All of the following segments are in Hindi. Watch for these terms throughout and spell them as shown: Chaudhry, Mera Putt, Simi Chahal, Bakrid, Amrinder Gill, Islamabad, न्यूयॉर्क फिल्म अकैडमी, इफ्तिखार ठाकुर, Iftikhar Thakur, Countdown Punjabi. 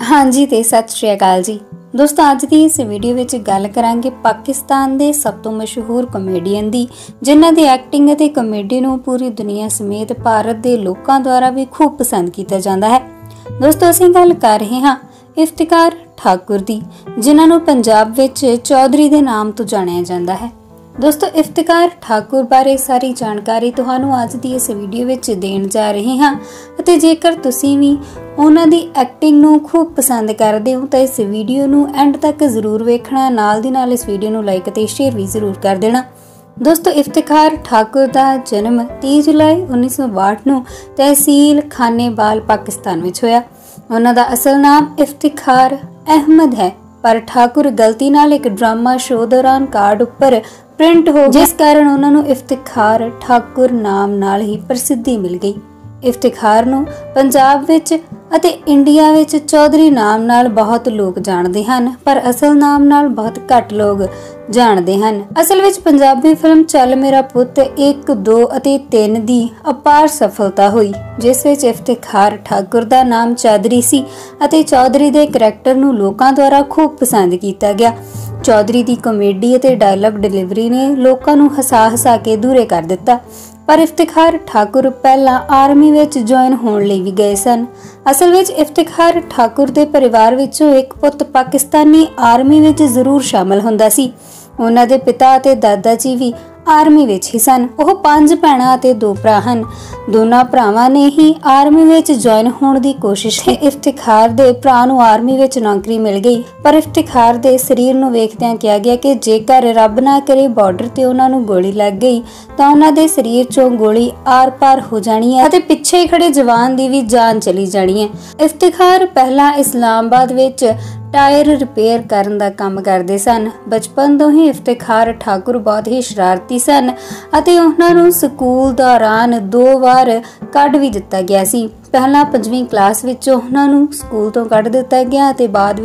हाँ जी तो सत श्री अकाल जी दोस्तों, अज की इस वीडियो में गल करांगे पाकिस्तान के सब तो मशहूर कॉमेडियन की, जिन्हां दी एक्टिंग ते कॉमेडी नूं पूरी दुनिया समेत भारत के लोगों द्वारा भी खूब पसंद किया जाता है। दोस्तों असीं गल कर रहे हाँ इफ्तिखार ठाकुर दी, जिन्हां नूं पंजाब विच चौधरी दे नाम तो जाणिया जाता है। दोस्तों इफ्तिखार ठाकुर बारे सारी जानकारी तुहानूं अज दी इस वीडियो विच देण जा रहे हाँ, अते जेकर तुसीं भी उन्हां दी एक्टिंग नूं खूब पसंद करदे हो तां इस वीडियो नूं एंड तक जरूर वेखना, नाल दी नाल इस वीडियो नूं लाइक अते शेयर भी जरूर कर देना। दोस्तों इफ्तिखार ठाकुर दा जन्म 30 जुलाई 1962 नूं तहसील खानेवाल पाकिस्तान विच होया। उन्हां दा असल नाम इफ्तिखार अहमद है, पर ठाकुर गलती नाल एक ड्रामा शो दौरान कार्ड उपर प्रिंट हो गया, जिस कारण उन्हां नूं इफ्तिखार ठाकुर नाम नाल ही प्रसिद्धि मिल गई। इफ्तिखार नूं पंजाब विच अते इंडिया विच चौधरी नाम नाल बहुत लोग जानदे हन, पर असल नाम नाल बहुत घट लोग जानदे हन। असल विच पंजाबी फिल्म चल मेरा पुत्त 1, 2 अते 3 दी अपार सफलता हुई, जिस विच इफ्तिखार ठाकुर दा नाम चौधरी सी अते चौधरी दे करैक्टर नूं लोकां द्वारा खूब पसंद कीता गया। चौधरी दी कॉमेडी अते डायलॉग डिलीवरी ने लोकां नूं हसा हसा के दूरे कर दित्ता। पर इफ्तिखार ठाकुर पहला आर्मी विच ज्वाइन होने लई भी गए सन। असल विच इफ्तिखार ठाकुर दे परिवार विचों एक पुत्त पाकिस्तानी आर्मी विच जरूर शामिल हुंदा सी। उन्हां दे पिता अते दादा जी भी आर्मी विच ही सन। ओह 5 भैणां अते 2 भरा हन। दोनों भरावां ने ही आर्मी विच ज्वाइन होने की कोशिश की। इफ्तिखार दे भरा नूं आर्मी विच नौकरी मिल गई, पर इफ्तिखार दे शरीर नूं वेखदिआं कहा गया कि जेकर रब ना करे बॉर्डर ते उन्हां नूं गोली लग गई तां उन्हां दे शरीर चों गोली आर पार हो जानी है अते पिछे खड़े जवान दी भी जान चली जानी है। इफ्तिखार पहला इस्लामाबाद विच टायर रिपेयर करने का काम करते सन। बचपन तो ही इफ्तिखार ठाकुर बहुत ही शरारती सन अते उन्होंने स्कूल दौरान 2 बार कढ़ भी दिता गया सी। पहला 5वीं क्लास में उन्होंने स्कूल तो कढ़ दिता गया, बाद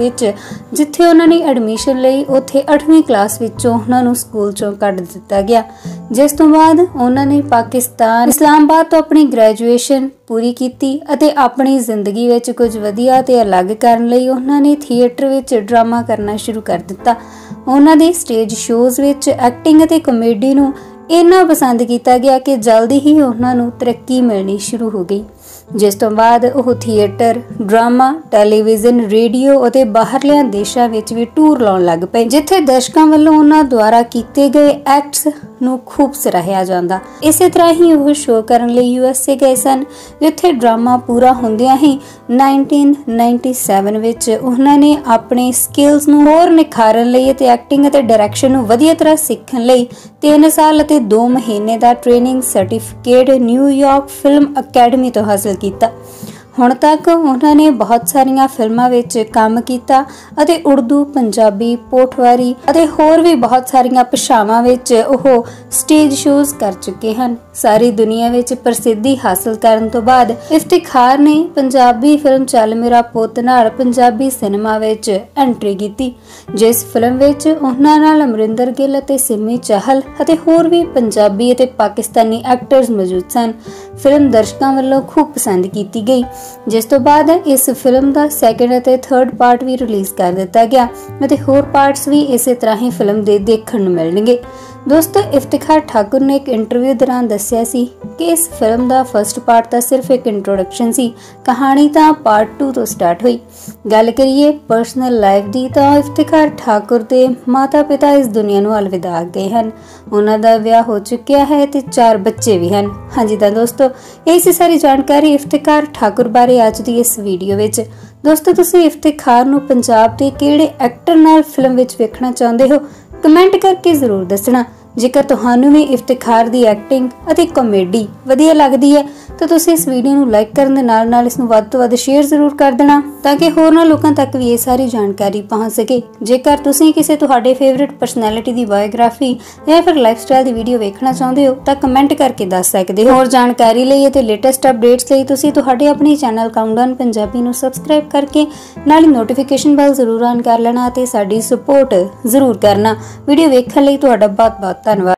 जिथे उन्होंने एडमिशन ली उत्थे 8वीं क्लास में उन्होंने स्कूल चों कढ़ दिता गया। जिस तो बाद उन्होंने पाकिस्तान इस्लामाबाद तो अपनी ग्रेजुएशन पूरी कीती अते अपनी जिंदगी विच कुछ वधिया ते अलग करन लई उन्होंने थिएटर विच ड्रामा करना शुरू कर दिता। उन्हों दे स्टेज शोज़ विच एक्टिंग अते कॉमेडी नूं इन्ना पसंद किया गया कि जल्दी ही उन्होंने तरक्की मिलनी शुरू हो गई। जिस तो बाद ओह थिएटर, ड्रामा, टेलीविजन, रेडियो और बाहरलियां देशों में भी टूर लाउण लग पे, जिथे दर्शकों वालों उन्होंने द्वारा किए गए एक्ट्स नूं खूब सराहिया जांदा। इसे तरह ही वह शो करने लई यूएसए गए सन, जिथे ड्रामा पूरा होंदियां ही 1997 विच उन्होंने अपने स्किल्स नूं होर निखारन लई ते एक्टिंग अते डायरेक्शन नूं वधिया तरह सीखण लई 3 साल अते 2 महीने का training certificate न्यूयॉर्क फिल्म अकैडमी तो हासिल किया। हुण तक उन्होंने बहुत सारिया फिल्मों विच काम किया अते उर्दू, पंजाबी, पोठवारी अते होर भी बहुत सारिया भाषावां विच ओह स्टेज शोज़ कर चुके हैं। सारी दुनिया विच प्रसिद्धि हासिल करन तो बाद इफ्तिखार ने पंजाबी फिल्म चल मेरा पुत्त नाल पंजाबी सिनेमा विच एंट्री की, जिस फिल्म विच उन्हां नाल अमरिंदर गिल अते सिमी चाहल अते होर भी पंजाबी अते पाकिस्तानी एक्टर्स मौजूद सन। फिल्म दर्शकों वालों खूब पसंद की गई, जिस तो बाद इस फिल्म का 2nd अते 3rd पार्ट भी रिलीज़ कर दिता गया अते होर पार्ट्स भी इस तरह ही फिल्म दे देखण नूं मिलणगे। दोस्तों इफ्तिखार ठाकुर ने एक इंटरव्यू दौरान दस्सिया सी कि इस फिल्म का 1st पार्ट तो सिर्फ एक इंट्रोडक्शन सी, कहानी तो पार्ट 2 तो स्टार्ट हुई। गल करिए परसनल लाइफ की तो इफ्तिखार ठाकुर के माता पिता इस दुनिया में अलविदा गए हैं। उन्हों का विआह हो चुका है तो 4 बच्चे भी हैं। हाँ जी तो दोस्तों यही सारी जानकारी इफ्तिखार ठाकुर बारे अज की इस वीडियो में। दोस्तों तुसीं इफ्तिखार नूं पंजाब के किहड़े एक्टर नाल फिल्म विच वेखना चाहुंदे हो कमेंट करके जरूर दसना। जेकर तुहानूं भी इफ्तिखार की एक्टिंग अते कॉमेडी वधिया लगती है तो तुसीं इस वीडियो नूं लाइक करन दे नाल नाल इसनूं वध तों वध शेयर जरूर कर देना ताकि होरनां लोकां तक भी ये सारी जानकारी पहुँच सके। जेकर तुसीं किसी तुहाडे फेवरेट पर्सनैलिटी की बायोग्राफी या फिर लाइफ स्टाइल की वीडियो वेखना चाहुंदे हो तो कमेंट करके दस सकते हो। होर जानकारी लई ते लेटैसट अपडेट्स लई तुसीं तुहाडे अपने चैनल काउंटडाउन पंजाबी नूं सबसक्राइब करके नाल ही नोटिफिकेशन बैल जरूर ऑन कर लेना अते साडी सपोर्ट जरूर करना। वीडियो वेखण लई तुहाडा बहुत-बहुत ਧੰਨਵਾਦ।